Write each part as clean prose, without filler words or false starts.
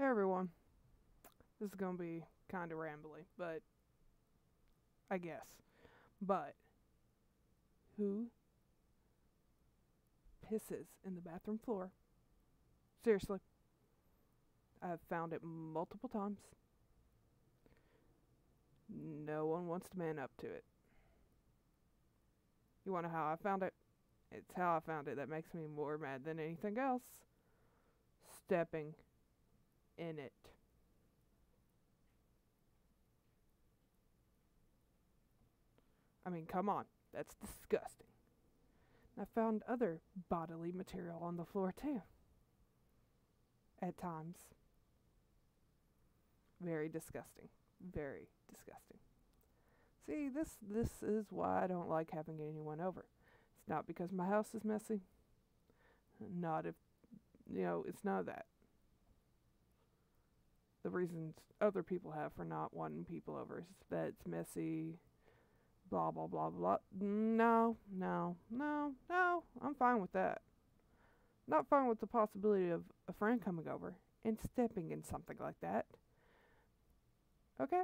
Hey everyone, this is going to be kind of rambly, but I guess. But who pisses in the bathroom floor? Seriously, I've found it multiple times. No one wants to man up to it. You want to know how I found it? It's how I found it that makes me more mad than anything else. Stepping in it. I mean, come on. That's disgusting. And I found other bodily material on the floor, too. At times. Very disgusting. Very disgusting. See, this is why I don't like having anyone over. It's not because my house is messy. Not if, you know, it's not that. The reasons other people have for not wanting people over is that it's messy, blah, blah, blah, blah. No. I'm fine with that. Not fine with the possibility of a friend coming over and stepping in something like that. Okay?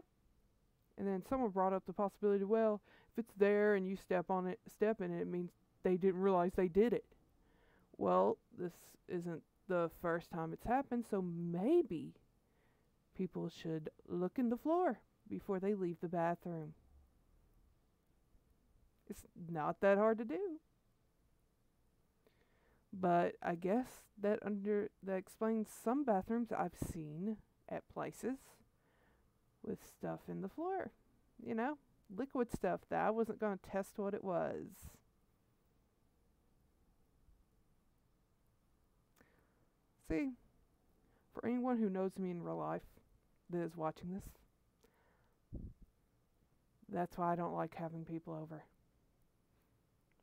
And then someone brought up the possibility, well, if it's there and you step in it, it means they didn't realize they did it. Well, this isn't the first time it's happened, so maybe people should look in the floor before they leave the bathroom. It's not that hard to do. But I guess that explains some bathrooms I've seen at places with stuff in the floor. You know, liquid stuff that I wasn't going to test what it was. See, for anyone who knows me in real life that is watching this, that's why I don't like having people over.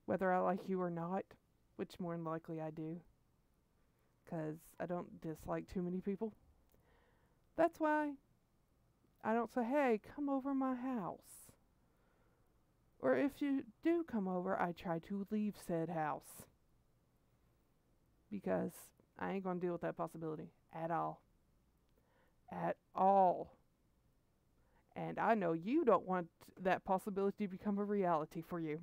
Whether I like you or not, which more than likely I do, because I don't dislike too many people. That's why I don't say, hey, come over my house. Or if you do come over, I try to leave said house. Because I ain't going to deal with that possibility at all. At all. And I know you don't want that possibility to become a reality for you.